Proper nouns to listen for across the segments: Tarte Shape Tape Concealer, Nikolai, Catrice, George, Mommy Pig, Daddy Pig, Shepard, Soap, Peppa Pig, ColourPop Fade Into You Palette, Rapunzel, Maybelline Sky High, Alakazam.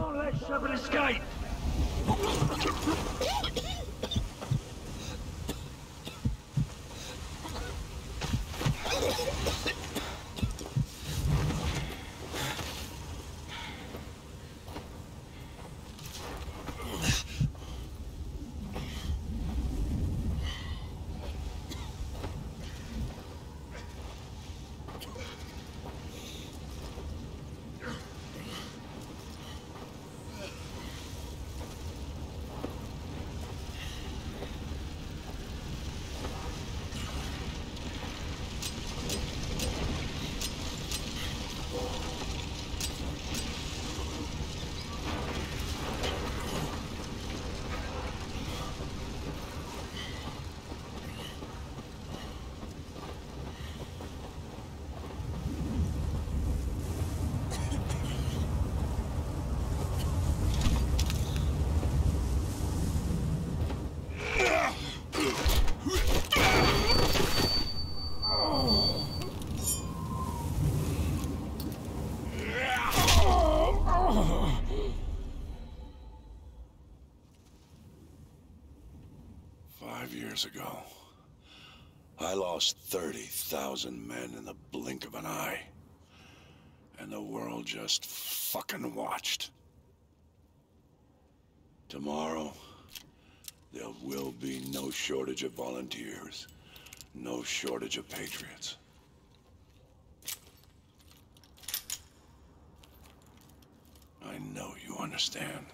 Don't let Shepard escape! Ago, I lost 30,000 men in the blink of an eye, and the world just fucking watched. Tomorrow, there will be no shortage of volunteers, no shortage of patriots. I know you understand.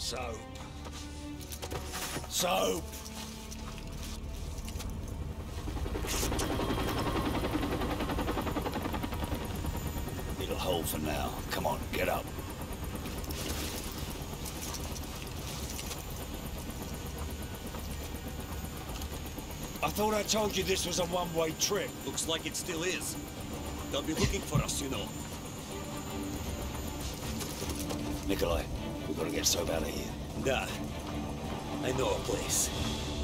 Soap. Soap. It'll hold for now. Come on, get up. I thought I told you this was a one-way trip. Looks like it still is. They'll be looking for us, you know. Nikolai. We've got to get Soap out of here. Nah. I know a place.